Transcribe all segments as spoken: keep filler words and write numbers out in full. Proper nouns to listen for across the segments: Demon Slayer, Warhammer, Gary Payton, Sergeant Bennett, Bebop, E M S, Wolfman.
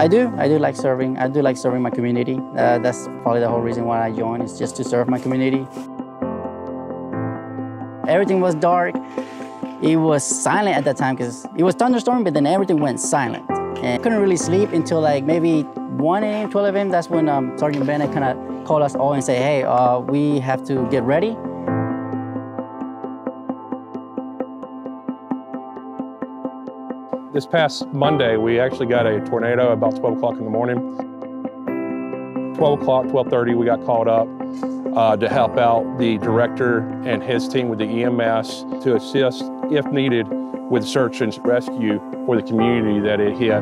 I do. I do like serving. I do like serving my community. Uh, that's probably the whole reason why I joined, is just to serve my community. Everything was dark. It was silent at that time because it was thunderstorm, but then everything went silent. And I couldn't really sleep until like maybe one A M, twelve A M That's when um, Sergeant Bennett kind of called us all and said, hey, uh, we have to get ready. This past Monday, we actually got a tornado about twelve o'clock in the morning. twelve o'clock, twelve thirty, we got called up uh, to help out the director and his team with the E M S to assist, if needed, with search and rescue for the community that it hit.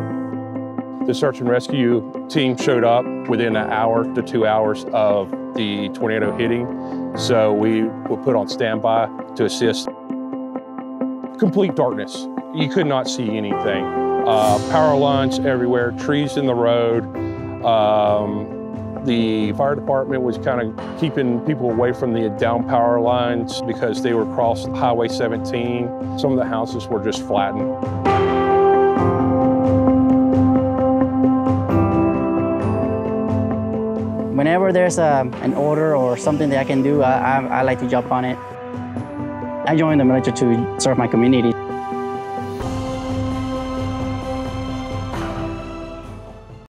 The search and rescue team showed up within an hour to two hours of the tornado hitting, so we were put on standby to assist. Complete darkness. You could not see anything. Uh, power lines everywhere, trees in the road. Um, the fire department was kind of keeping people away from the down power lines because they were crossing Highway seventeen. Some of the houses were just flattened. Whenever there's a, an order or something that I can do, I, I, I like to jump on it. I joined the military to serve my community.